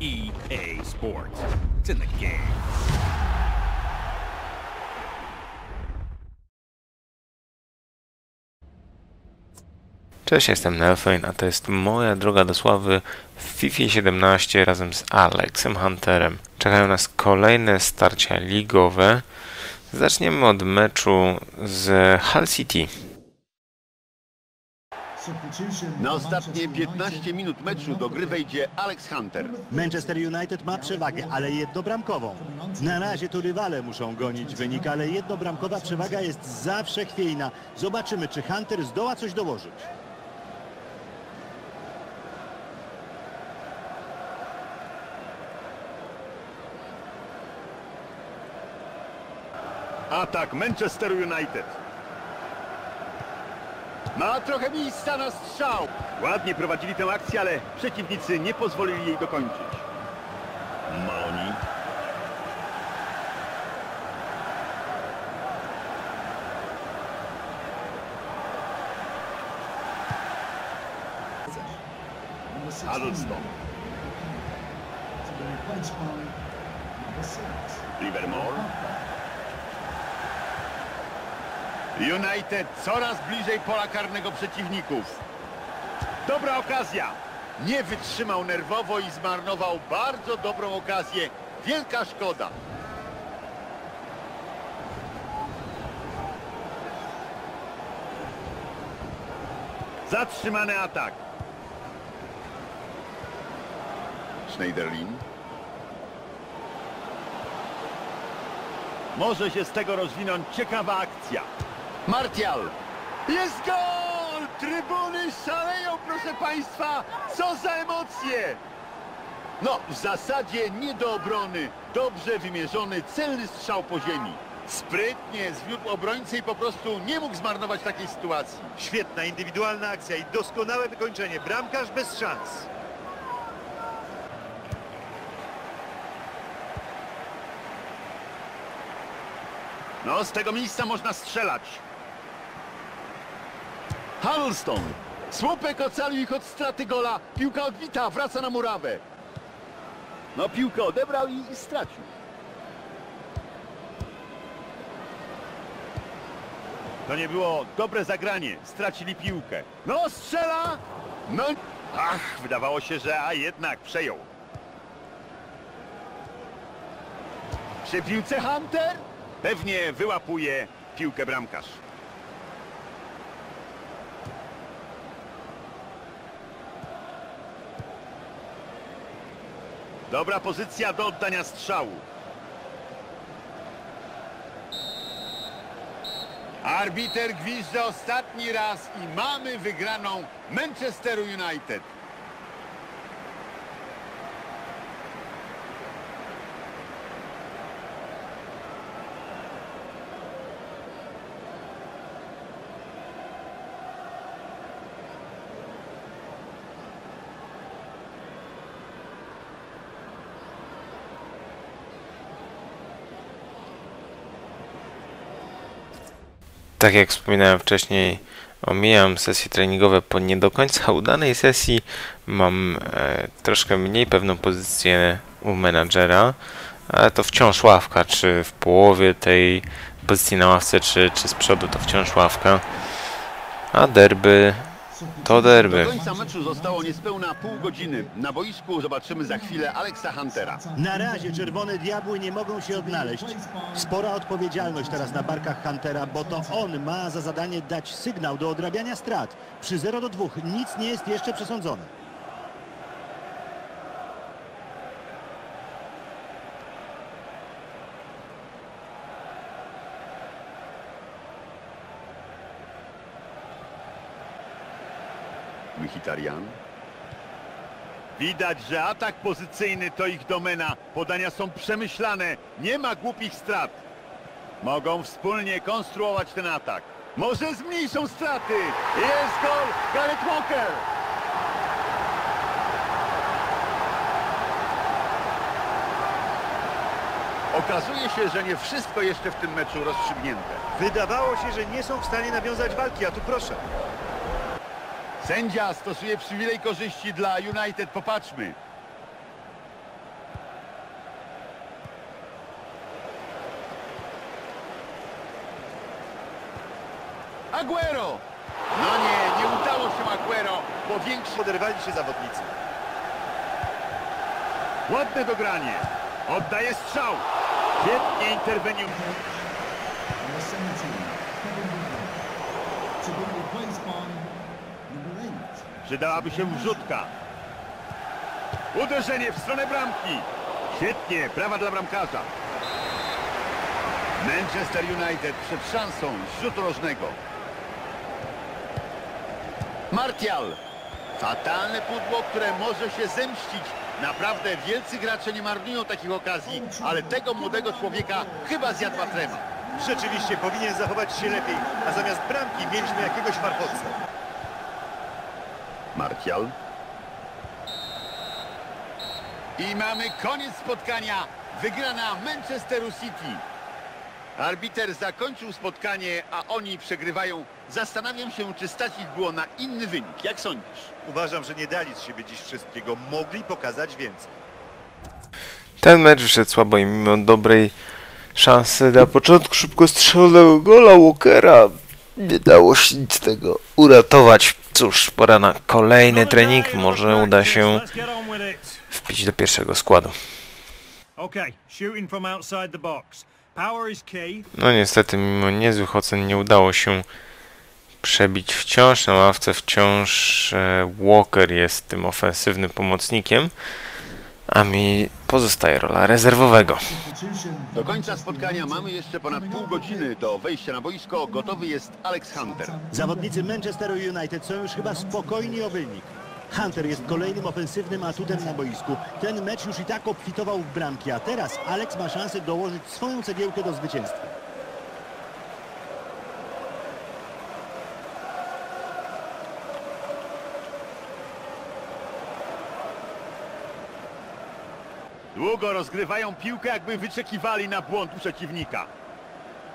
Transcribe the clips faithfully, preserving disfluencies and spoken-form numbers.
E A Sports. It's in the game. Cześć, jestem Nelfein, a to jest moja droga do sławy w FIFA siedemnaście razem z Alexem Hunterem. Czekają nas kolejne starcia ligowe. Zaczniemy od meczu z Hull City. Na ostatnie piętnaście minut meczu do gry wejdzie Alex Hunter. Manchester United ma przewagę, ale jednobramkową. Na razie to rywale muszą gonić wynik, ale jednobramkowa przewaga jest zawsze chwiejna. Zobaczymy, czy Hunter zdoła coś dołożyć. Atak Manchester United. Ma trochę miejsca na strzał. Ładnie prowadzili tę akcję, ale przeciwnicy nie pozwolili jej dokończyć. Maoni. Alston. Livermore. United coraz bliżej pola karnego przeciwników. Dobra okazja. Nie wytrzymał nerwowo i zmarnował bardzo dobrą okazję. Wielka szkoda. Zatrzymany atak. Schneiderlin. Może się z tego rozwinąć ciekawa akcja. Martial. Jest gol! Trybuny szaleją, proszę Państwa! Co za emocje! No, w zasadzie nie do obrony. Dobrze wymierzony, celny strzał po ziemi. Sprytnie zwiódł obrońcę i po prostu nie mógł zmarnować takiej sytuacji. Świetna, indywidualna akcja i doskonałe wykończenie. Bramkarz bez szans. No, z tego miejsca można strzelać. Hamilton. Słupek ocalił ich od straty gola. Piłka odbita, wraca na murawę. No, piłkę odebrał i, i stracił. To nie było dobre zagranie. Stracili piłkę. No, strzela! No, ach, wydawało się, że a jednak przejął. Przy piłce Hunter? Pewnie wyłapuje piłkę bramkarz. Dobra pozycja do oddania strzału. Arbiter gwizdze ostatni raz i mamy wygraną Manchesteru United. Tak jak wspominałem wcześniej, omijam sesje treningowe po nie do końca udanej sesji. Mam e, troszkę mniej pewną pozycję u menadżera, ale to wciąż ławka, czy w połowie tej pozycji na ławce, czy, czy z przodu, to wciąż ławka. A derby to derby. Do końca meczu zostało niespełna pół godziny. Na boisku zobaczymy za chwilę Alexa Huntera. Na razie czerwone diabły nie mogą się odnaleźć. Spora odpowiedzialność teraz na barkach Huntera, bo to on ma za zadanie dać sygnał do odrabiania strat. Przy zero do dwóch nic nie jest jeszcze przesądzone. Mkhitaryan. Widać, że atak pozycyjny to ich domena. Podania są przemyślane. Nie ma głupich strat. Mogą wspólnie konstruować ten atak. Może zmniejszą straty. Jest gol! Gareth Walker! Okazuje się, że nie wszystko jeszcze w tym meczu rozstrzygnięte. Wydawało się, że nie są w stanie nawiązać walki, a tu proszę. Sędzia stosuje przywilej korzyści dla United. Popatrzmy. Aguero! No nie, nie udało się Aguero, bo większy oderwali się zawodnicy. Ładne dogranie. Oddaje strzał. Świetnie interweniuje. Przydałaby się wrzutka. Uderzenie w stronę bramki. Świetnie, brawa dla bramkarza. Manchester United przed szansą z rzutu rożnego. Martial. Fatalne pudło, które może się zemścić. Naprawdę wielcy gracze nie marnują takich okazji, ale tego młodego człowieka chyba zjadła trema. Rzeczywiście powinien zachować się lepiej, a zamiast bramki mieliśmy jakiegoś farchodca. Martial. I mamy koniec spotkania. Wygrana Manchesteru City. Arbiter zakończył spotkanie, a oni przegrywają. Zastanawiam się, czy stać ich było na inny wynik. Jak sądzisz? Uważam, że nie dali z siebie dziś wszystkiego. Mogli pokazać więcej. Ten mecz wyszedł słabo i mimo dobrej szansy na początku szybko strzelonego gola Walkera nie dało się nic z tego uratować. Cóż, pora na kolejny trening. Może uda się wpić do pierwszego składu. No niestety mimo niezłych ocen nie udało się przebić wciąż. Na ławce wciąż Walker jest tym ofensywnym pomocnikiem, a mi pozostaje rola rezerwowego. Do końca spotkania mamy jeszcze ponad pół godziny do wejścia na boisko. Gotowy jest Alex Hunter. Zawodnicy Manchesteru United są już chyba spokojni o wynik. Hunter jest kolejnym ofensywnym atutem na boisku. Ten mecz już i tak obfitował w bramki, a teraz Alex ma szansę dołożyć swoją cegiełkę do zwycięstwa. Długo rozgrywają piłkę, jakby wyczekiwali na błąd przeciwnika.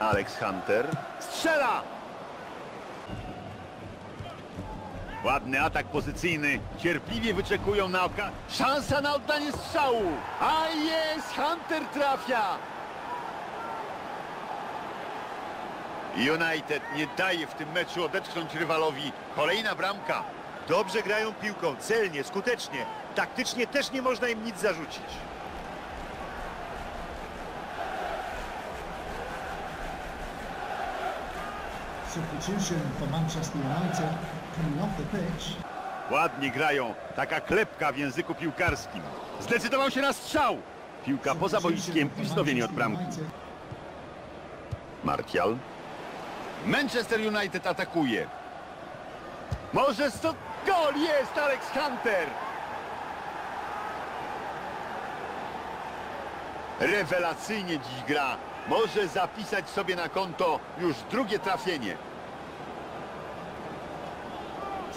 Alex Hunter strzela! Ładny atak pozycyjny, cierpliwie wyczekują na oka... Szansa na oddanie strzału! A jest! Hunter trafia! United nie daje w tym meczu odetchnąć rywalowi. Kolejna bramka. Dobrze grają piłką, celnie, skutecznie. Taktycznie też nie można im nic zarzucić. Substitution for Manchester United coming off the pitch. Ładnie grają, taka klepka w języku piłkarskim. Zdecydował się na strzał. Piłka poza boiskiem i wznowienie od bramki. Martial. Manchester United atakuje. Może sto... Gol jest! Alex Hunter! Rewelacyjnie dziś gra. Może zapisać sobie na konto już drugie trafienie.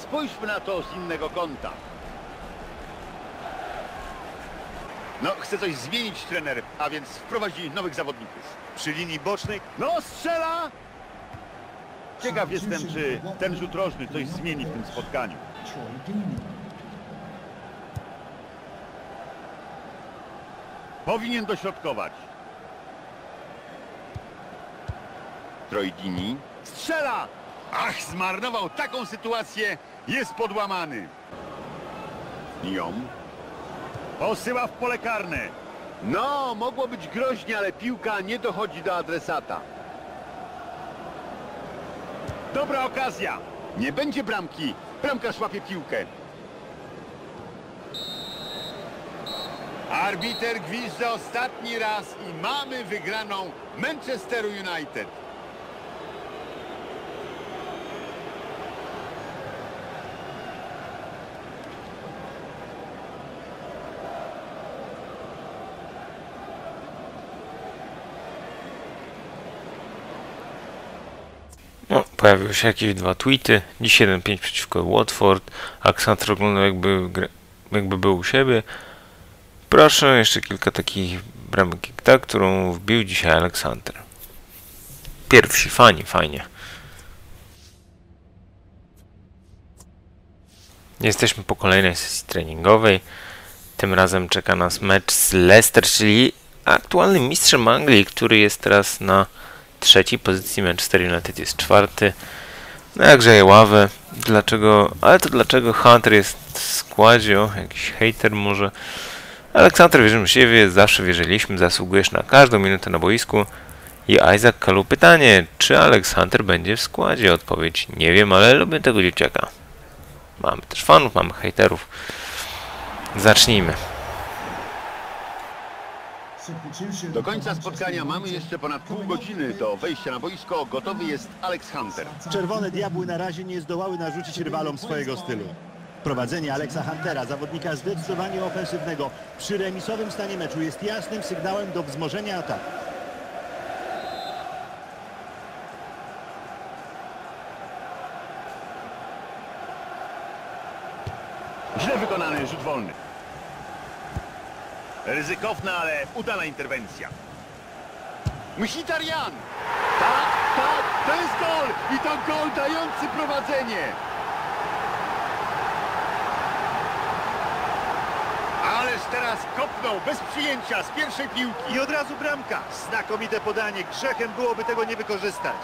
Spójrzmy na to z innego kąta. No, chce coś zmienić trener, a więc wprowadzi nowych zawodników. Przy linii bocznej... No, strzela! Ciekaw jestem, czy ten rzut rożny coś zmieni w tym spotkaniu. Powinien dośrodkować. Trojdini strzela! Ach, zmarnował taką sytuację, jest podłamany. Niom posyła w pole karne. No, mogło być groźnie, ale piłka nie dochodzi do adresata. Dobra okazja. Nie będzie bramki. Bramkarz łapie piłkę. Arbiter gwizdza ostatni raz i mamy wygraną Manchesteru United. No, pojawiły się jakieś dwa tweety. Dziś jeden pięć przeciwko Watford. Aksant wyglądał jakby, jakby był u siebie. Proszę, jeszcze kilka takich bramek jak ta, którą wbił dzisiaj Alex Hunter. Pierwsi fani, fajnie. Jesteśmy po kolejnej sesji treningowej. Tym razem czeka nas mecz z Leicester, czyli aktualnym mistrzem Anglii, który jest teraz na trzeciej pozycji. Manchester United jest czwarty. No grzeje ławę. Dlaczego? Ale to dlaczego Hunter jest w składzie? O, jakiś hejter może. Alex Hunter, wierzymy w siebie, zawsze wierzyliśmy, zasługujesz na każdą minutę na boisku. I Isaac Kalu pytanie, czy Alex Hunter będzie w składzie? Odpowiedź, nie wiem, ale lubię tego dzieciaka. Mamy też fanów, mamy hejterów. Zacznijmy. Do końca spotkania mamy jeszcze ponad pół godziny do wejścia na boisko. Gotowy jest Alex Hunter. Czerwone diabły na razie nie zdołały narzucić rywalom swojego stylu. Prowadzenie Alexa Huntera, zawodnika zdecydowanie ofensywnego, przy remisowym stanie meczu jest jasnym sygnałem do wzmożenia ataku. Źle wykonany rzut wolny. Ryzykowna, ale udana interwencja. Mkhitaryan! Tak, tak, to jest gol! I to gol dający prowadzenie! Ależ teraz kopnął bez przyjęcia z pierwszej piłki. I od razu bramka. Znakomite podanie. Grzechem byłoby tego nie wykorzystać.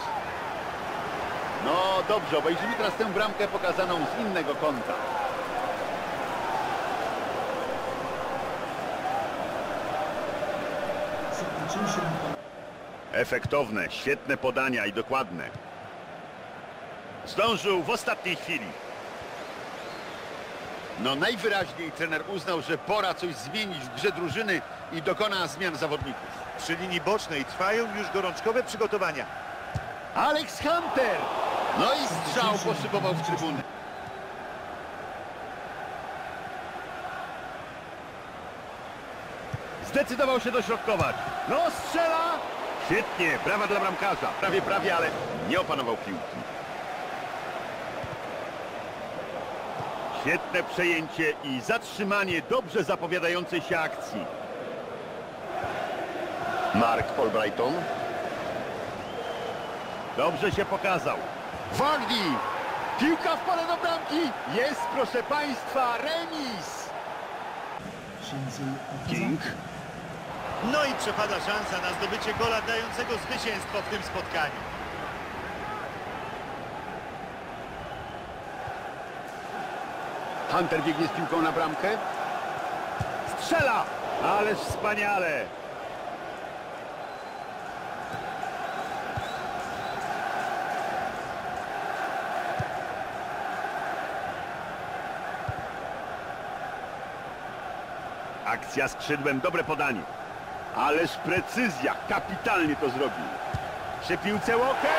No dobrze, obejrzymy teraz tę bramkę pokazaną z innego kąta. Efektowne, świetne podania i dokładne. Zdążył w ostatniej chwili. No najwyraźniej trener uznał, że pora coś zmienić w grze drużyny i dokona zmian zawodników. Przy linii bocznej trwają już gorączkowe przygotowania. Alex Hunter! No i strzał poszybował w trybunę. Zdecydował się dośrodkować. No strzela! Świetnie, brawa dla bramkarza. Prawie, prawie, ale nie opanował piłki. Świetne przejęcie i zatrzymanie dobrze zapowiadającej się akcji. Mark Albrighton. Dobrze się pokazał. Wardy! Piłka wpada do bramki. Jest, proszę państwa, remis. King. No i przepada szansa na zdobycie gola dającego zwycięstwo w tym spotkaniu. Hunter biegnie z piłką na bramkę. Strzela! Ależ wspaniale! Akcja skrzydłem, dobre podanie. Ależ precyzja, kapitalnie to zrobił. Przy piłce Walker.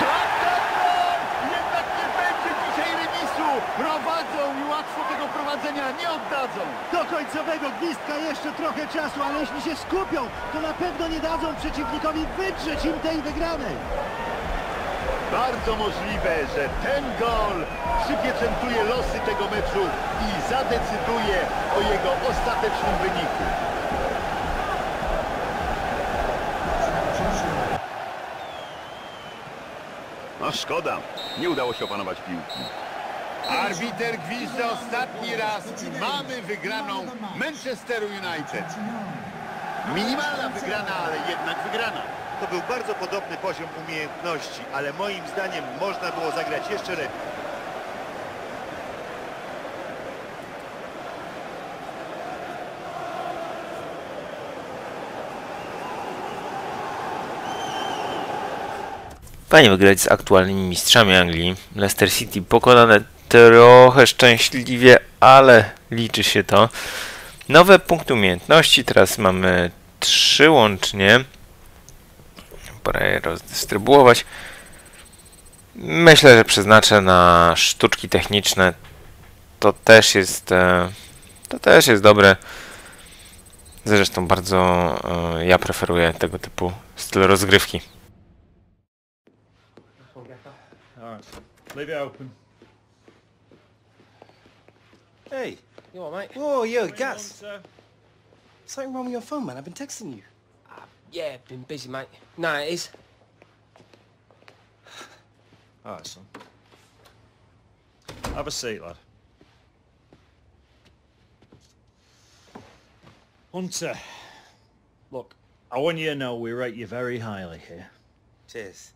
Tak, tak, tak! Jednak nie będzie dzisiaj remisu. Prowadzą i łatwo tego prowadzenia nie oddadzą. Do końcowego gwizdka jeszcze trochę czasu, ale jeśli się skupią, to na pewno nie dadzą przeciwnikowi wydrzeć im tej wygranej. Bardzo możliwe, że ten gol przypieczętuje losy tego meczu i zadecyduje o jego ostatecznym wyniku. No szkoda, nie udało się opanować piłki. Arbiter gwizdzi ostatni raz i mamy wygraną Manchesteru United. Minimalna wygrana, ale jednak wygrana. To był bardzo podobny poziom umiejętności, ale moim zdaniem można było zagrać jeszcze lepiej. Fajnie wygrać z aktualnymi mistrzami Anglii. Leicester City pokonane trochę szczęśliwie, ale liczy się to. Nowe punkty umiejętności, teraz mamy trzy łącznie. Pora je rozdystrybuować. Myślę, że przeznaczę na sztuczki techniczne. To też jest, to też jest dobre. Zresztą bardzo ja preferuję tego typu styl rozgrywki. Leave it open. Hey. You all right, mate? Whoa, you're gas. Something wrong with your phone, man. I've been texting you. Uh, yeah, been busy, mate. No, it is. All right, son. Have a seat, lad. Hunter, look, I want you to know we rate you very highly here. Cheers.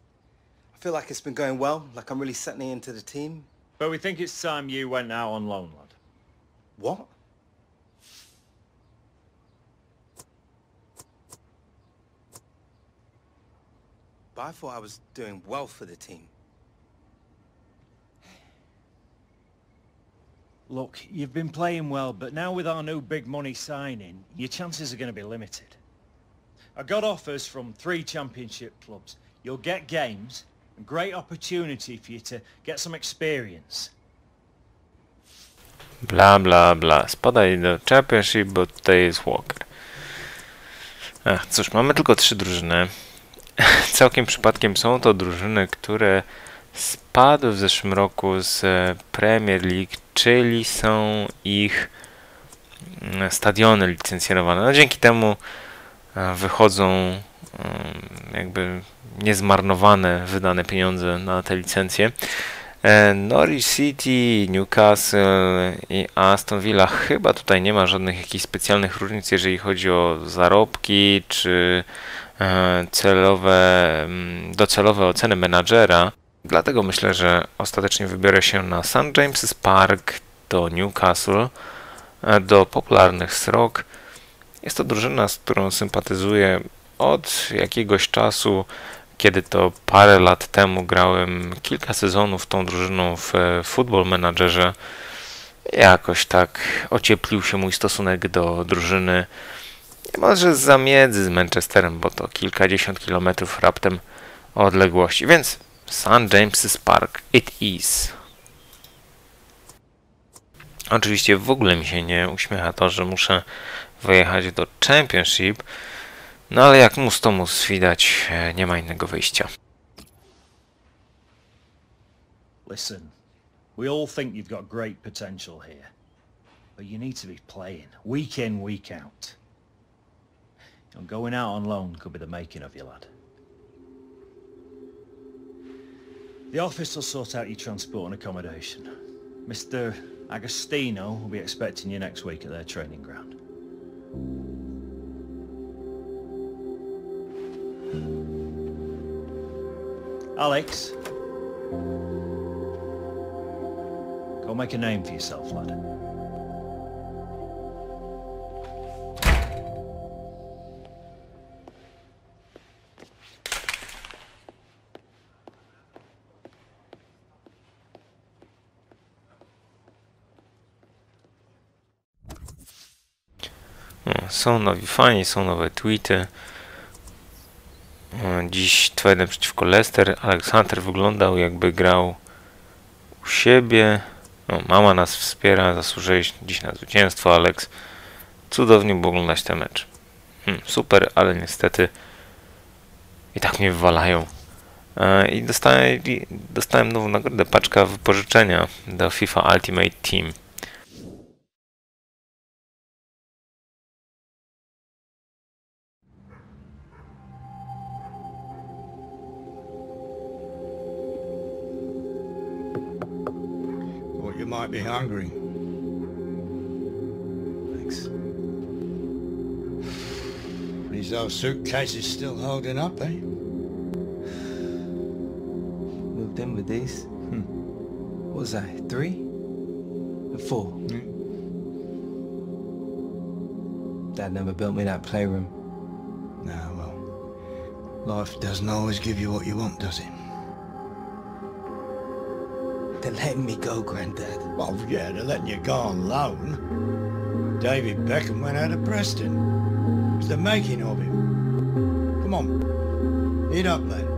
I feel like it's been going well, like I'm really settling into the team. But we think it's time you went out on loan, lad. What? But I thought I was doing well for the team. Look, you've been playing well, but now with our new big money signing, your chances are going to be limited. I got offers from three championship clubs. You'll get games, a great opportunity for you to get some experience. Bla bla bla. Spadaj do championship, bo tutaj jest Walker. Ach, cóż, mamy tylko trzy drużyny. Całkiem przypadkiem są to drużyny, które spadły w zeszłym roku z Premier League, czyli są ich stadiony licencjonowane. No, dzięki temu wychodzą jakby niezmarnowane, wydane pieniądze na te licencje. Norwich City, Newcastle i Aston Villa. Chyba tutaj nie ma żadnych jakichś specjalnych różnic, jeżeli chodzi o zarobki czy celowe, docelowe oceny menadżera. Dlatego myślę, że ostatecznie wybiorę się na St James' Park do Newcastle, do popularnych srok. Jest to drużyna, z którą sympatyzuję od jakiegoś czasu, kiedy to parę lat temu grałem kilka sezonów tą drużyną w Football Managerze. Jakoś tak ocieplił się mój stosunek do drużyny. Niemalże zamiedzy z Manchesterem, bo to kilkadziesiąt kilometrów raptem odległości. Więc St James's Park it is. Oczywiście w ogóle mi się nie uśmiecha to, że muszę wyjechać do Championship. No ale jak mus to mus, widać, nie ma innego wyjścia. Listen, we all think you've got great potential here, but you need to be playing week in, week out. And going out on loan could be the making of you, lad. The office will sort out your transport and accommodation. Mister Agostino will be expecting you next week at their training ground. Alex, go make a name for yourself, lad. Są nowi fani, są nowe tweety. Dziś dwa jeden przeciwko Leicester. Alex Hunter wyglądał, jakby grał u siebie. No, mama nas wspiera, zasłużyłeś dziś na zwycięstwo, Alex. Cudownie było oglądać ten mecz. Hmm, super, ale niestety i tak mnie wywalają. I dostałem, dostałem nową nagrodę, paczka wypożyczenia do FIFA Ultimate Team. Might be hungry. Thanks. These old suitcases still holding up, eh? Moved in with these. Hmm. What was I? Three? Or four? Hmm. Dad never built me that playroom. Nah, well, life doesn't always give you what you want, does it? They're letting me go, Granddad. Well, yeah, they're letting you go on loan. David Beckham went out of Preston. It's the making of him. Come on, eat up, mate.